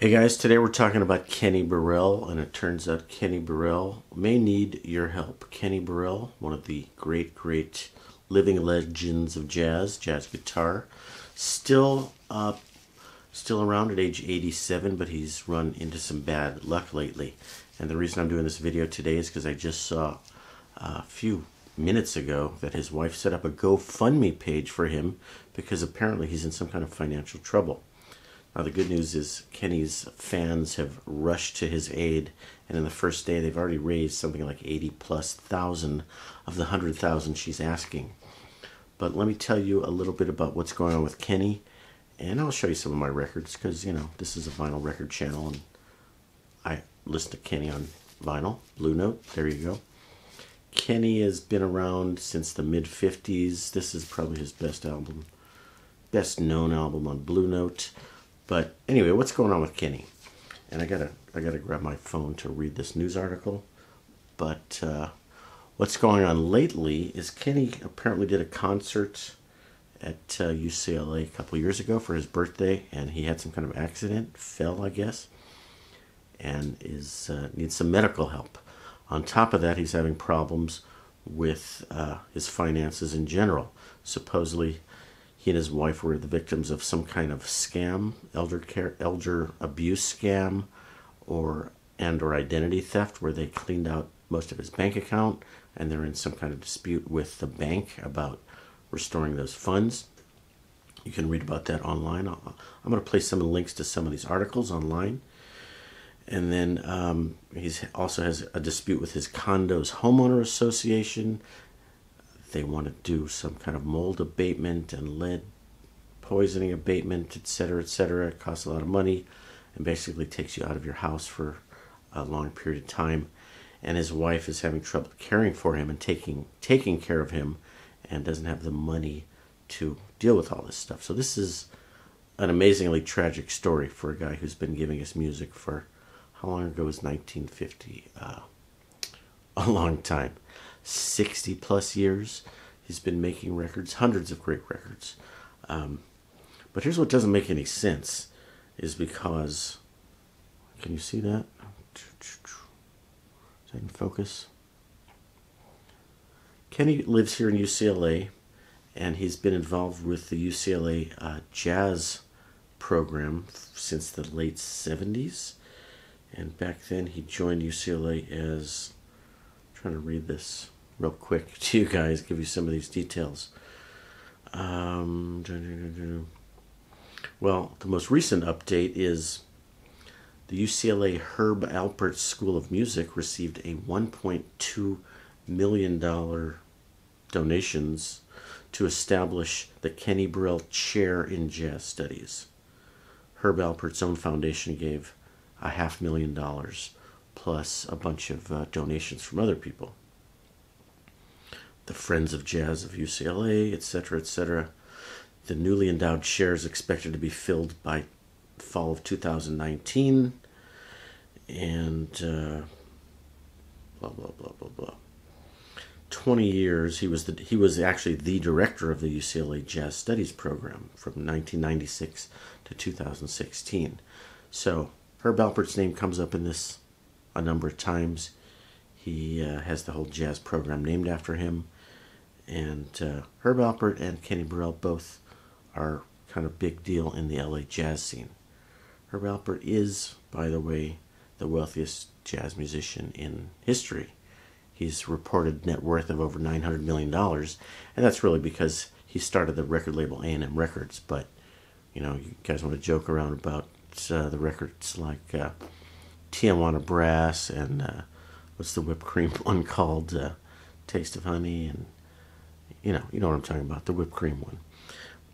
Hey guys, today we're talking about Kenny Burrell, and it turns out Kenny Burrell may need your help. Kenny Burrell, one of the great living legends of jazz guitar, still around at age 87, but he's run into some bad luck lately. And the reason I'm doing this video today is because I just saw a few minutes ago that his wife set up a GoFundMe page for him because apparently he's in some kind of financial trouble. Now, the good news is Kenny's fans have rushed to his aid, and in the first day they've already raised something like 80,000+ of the 100,000 she's asking. But let me tell you a little bit about what's going on with Kenny, and I'll show you some of my records because, you know, this is a vinyl record channel and I listen to Kenny on vinyl. Blue Note, there you go. Kenny has been around since the mid-50s. This is probably his best album, best known album on Blue Note. But anyway, what's going on with Kenny? And I gotta grab my phone to read this news article. But what's going on lately is Kenny apparently did a concert at UCLA a couple years ago for his birthday, and he had some kind of accident, fell, I guess, and needs some medical help. On top of that, he's having problems with his finances in general. Supposedly, he and his wife were the victims of some kind of scam, elder abuse scam, or identity theft, where they cleaned out most of his bank account, and they're in some kind of dispute with the bank about restoring those funds. You can read about that online. I'm going to place some links to some of these articles online. And then he also has a dispute with his condo's homeowner association. They want to do some kind of mold abatement and lead poisoning abatement, etc., etc. It costs a lot of money and basically takes you out of your house for a long period of time. And his wife is having trouble caring for him and taking care of him, and doesn't have the money to deal with all this stuff. So this is an amazingly tragic story for a guy who's been giving us music for, how long ago was 1950? A long time. 60+ years he's been making records, hundreds of great records, but here's what doesn't make any sense is because, can you see that? Is that in focus? Kenny lives here in UCLA, and he's been involved with the UCLA jazz program since the late 70s, and back then he joined UCLA as, I'm trying to read this real quick to you guys, give you some of these details. Well, the most recent update is the UCLA Herb Alpert School of Music received a $1.2 million donations to establish the Kenny Burrell Chair in Jazz Studies. Herb Alpert's own foundation gave $500,000 plus a bunch of donations from other people. The Friends of Jazz of UCLA, etc., etc. The newly endowed chair is expected to be filled by fall of 2019, and blah blah blah blah blah. 20 years he was actually the director of the UCLA Jazz Studies program from 1996 to 2016. So Herb Alpert's name comes up in this a number of times. He has the whole jazz program named after him. And Herb Alpert and Kenny Burrell both are kind of big deal in the LA jazz scene. Herb Alpert is, by the way, the wealthiest jazz musician in history. He's reported net worth of over $900 million, and that's really because he started the record label A&M Records. But, you know, you guys want to joke around about the records like Tijuana Brass and what's the whipped cream one called? Taste of Honey, and you know what I'm talking about, the whipped cream one.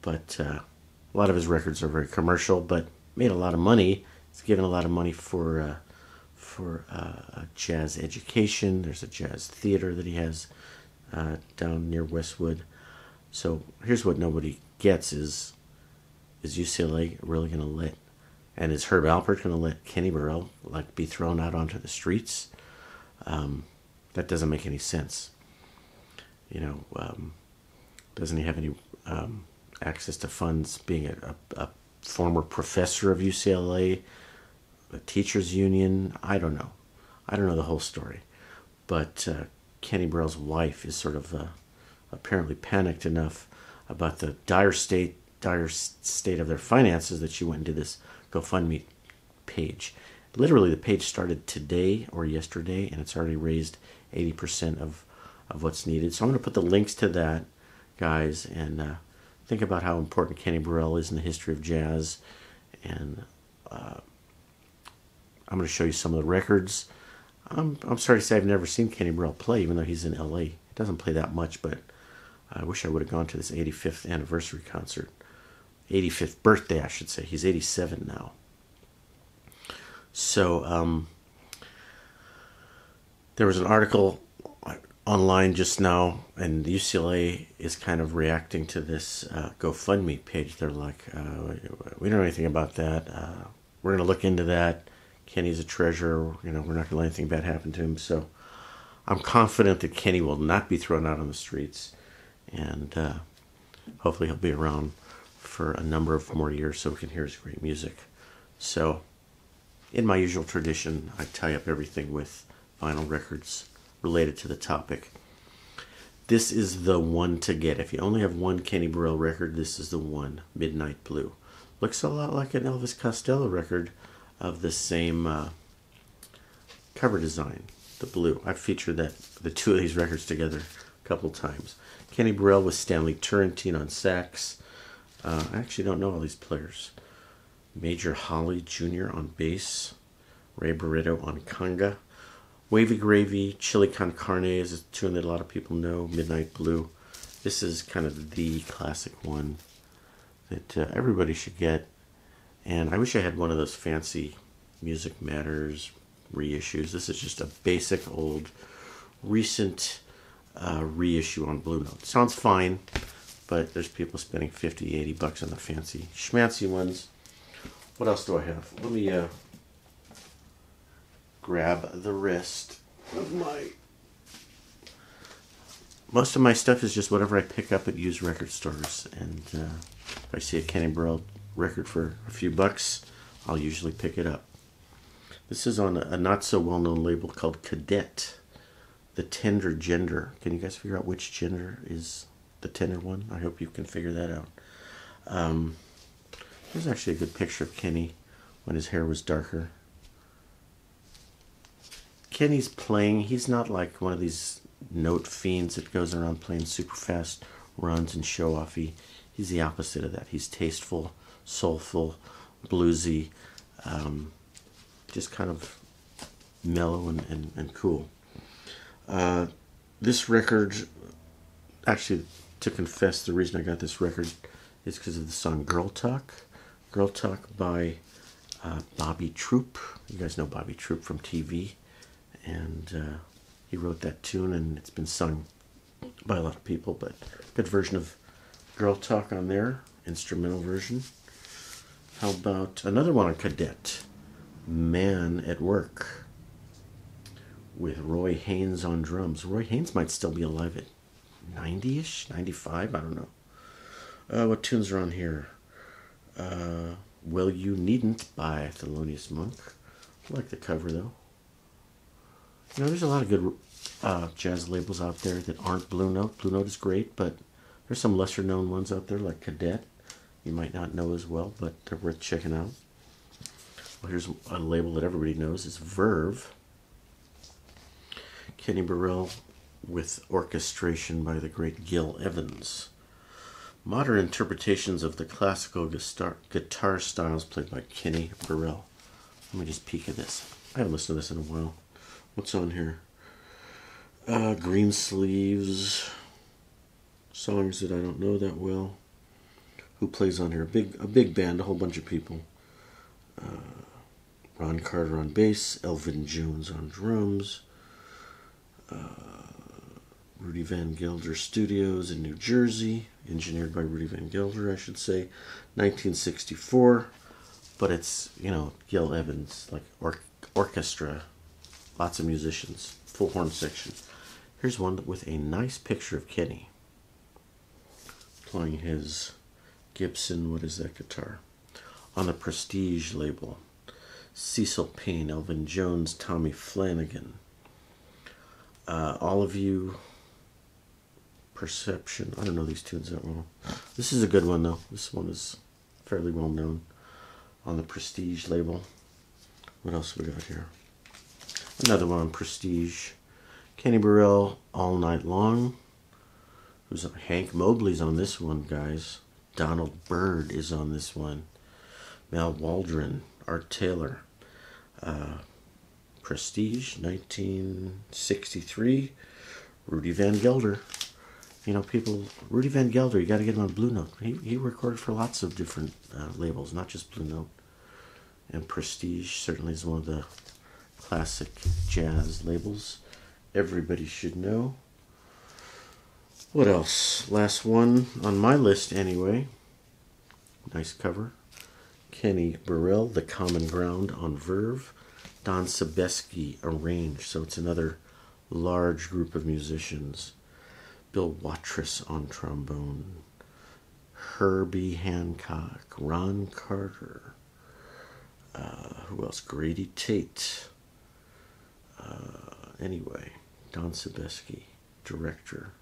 But a lot of his records are very commercial, but made a lot of money. He's given a lot of money for jazz education. There's a jazz theater that he has down near Westwood. So here's what nobody gets is UCLA really going to let, and is Herb Alpert going to let Kenny Burrell like be thrown out onto the streets? That doesn't make any sense. You know, doesn't he have any access to funds, being a former professor of UCLA? the teachers union. I don't know. I don't know the whole story. But Kenny Burrell's wife is sort of apparently panicked enough about the dire state of their finances that she went and did this GoFundMe page. Literally, the page started today or yesterday, and it's already raised 80% of what's needed. So I'm going to put the links to that, guys, and think about how important Kenny Burrell is in the history of jazz. And I'm going to show you some of the records. I'm sorry to say I've never seen Kenny Burrell play, even though he's in LA. He doesn't play that much, but I wish I would have gone to this 85th anniversary concert. 85th birthday, I should say. He's 87 now. So there was an article online just now, and UCLA is kind of reacting to this GoFundMe page. They're like, we don't know anything about that. We're going to look into that. Kenny's a treasure. You know, we're not going to let anything bad happen to him. So I'm confident that Kenny will not be thrown out on the streets, and hopefully he'll be around for a number of more years so we can hear his great music. So in my usual tradition, I tie up everything with vinyl records related to the topic. This is the one to get. If you only have one Kenny Burrell record, this is the one, Midnight Blue. Looks a lot like an Elvis Costello record of the same cover design, the blue. I've featured that, the two of these records together a couple times. Kenny Burrell with Stanley Turrentine on sax. I actually don't know all these players. Major Holly Jr. on bass. Ray Barretto on conga. Wavy Gravy, Chili Con Carne is a tune that a lot of people know. Midnight Blue. This is kind of the classic one that everybody should get. And I wish I had one of those fancy Music Matters reissues. This is just a basic old recent reissue on Blue Note. Sounds fine, but there's people spending $50, $80 on the fancy schmancy ones. What else do I have? Let me grab the rest of my... Most of my stuff is just whatever I pick up at used record stores. And if I see a Kenny Burrell record for a few bucks, I'll usually pick it up. This is on a not so well-known label called Cadet. The Tender Gender. Can you guys figure out which gender is the tender one? I hope you can figure that out. There's actually a good picture of Kenny when his hair was darker. Kenny's playing. He's not like one of these note fiends that goes around playing super fast runs and show-offy. He's the opposite of that. He's tasteful, soulful, bluesy, just kind of mellow and cool. This record, actually, to confess, the reason I got this record is because of the song Girl Talk. Girl Talk by Bobby Troup. You guys know Bobby Troup from TV. And he wrote that tune, and it's been sung by a lot of people, but good version of Girl Talk on there, instrumental version. How about another one on Cadet, Man at Work, with Roy Haynes on drums. Roy Haynes might still be alive at 90-ish, 95, I don't know. What tunes are on here? Well You Needn't by Thelonious Monk. I like the cover, though. You know, there's a lot of good jazz labels out there that aren't Blue Note. Blue Note is great, but there's some lesser-known ones out there, like Cadet. You might not know as well, but they're worth checking out. Well, here's a label that everybody knows. It's Verve. Kenny Burrell with orchestration by the great Gil Evans. Modern interpretations of the classical guitar styles played by Kenny Burrell. Let me just peek at this. I haven't listened to this in a while. What's on here? Green Sleeves. Songs that I don't know that well. Who plays on here? A big band, a whole bunch of people. Ron Carter on bass. Elvin Jones on drums. Rudy Van Gelder Studios in New Jersey. Engineered by Rudy Van Gelder, I should say. 1964. But it's, you know, Gil Evans, like orchestra. Lots of musicians. Full horn section. Here's one with a nice picture of Kenny playing his Gibson, what is that guitar? On the Prestige label. Cecil Payne, Elvin Jones, Tommy Flanagan. All of you, Perception. I don't know these tunes that well. This is a good one, though. This one is fairly well known on the Prestige label. What else we got here? Another one on Prestige. Kenny Burrell, All Night Long. Who's on? Hank Mobley's on this one, guys. Donald Byrd is on this one. Mel Waldron, Art Taylor. Prestige, 1963. Rudy Van Gelder. You know, people, Rudy Van Gelder, you got to get him on Blue Note. He recorded for lots of different labels, not just Blue Note. And Prestige certainly is one of the classic jazz labels everybody should know. What else? Last one on my list anyway. Nice cover. Kenny Burrell, The Common Ground on Verve. Don Sabesky arranged, so it's another large group of musicians. Bill Watrous on trombone. Herbie Hancock. Ron Carter. Who else? Grady Tate. Anyway, Don Sabesky, director.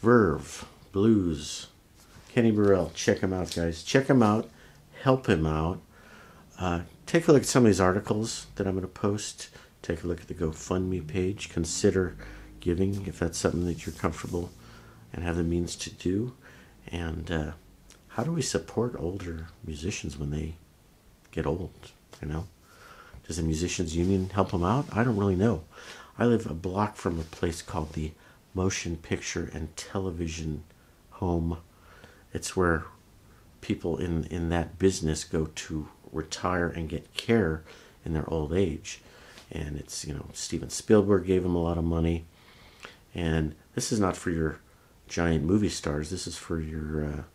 Verve, Blues. Kenny Burrell. Check him out, guys. Check him out. Help him out. Take a look at some of these articles that I'm going to post. Take a look at the GoFundMe page. Consider giving if that's something that you're comfortable and have the means to do. And how do we support older musicians when they get old, you know? Does the Musicians Union help them out? I don't really know. I live a block from a place called the Motion Picture and Television Home. It's where people in that business go to retire and get care in their old age. And it's, you know, Steven Spielberg gave him a lot of money. And this is not for your giant movie stars. This is for your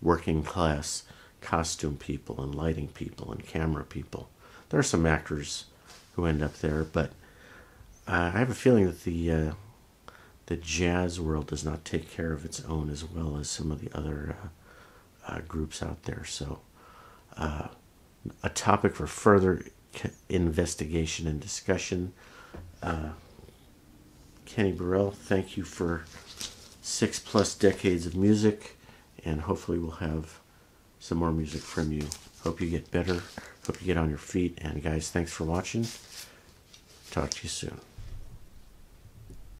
working class costume people and lighting people and camera people. There are some actors who end up there, but I have a feeling that the jazz world does not take care of its own as well as some of the other groups out there. So a topic for further investigation and discussion. Kenny Burrell, thank you for 6+ decades of music, and hopefully we'll have some more music from you. Hope you get better. Hope you get on your feet. And guys, thanks for watching. Talk to you soon.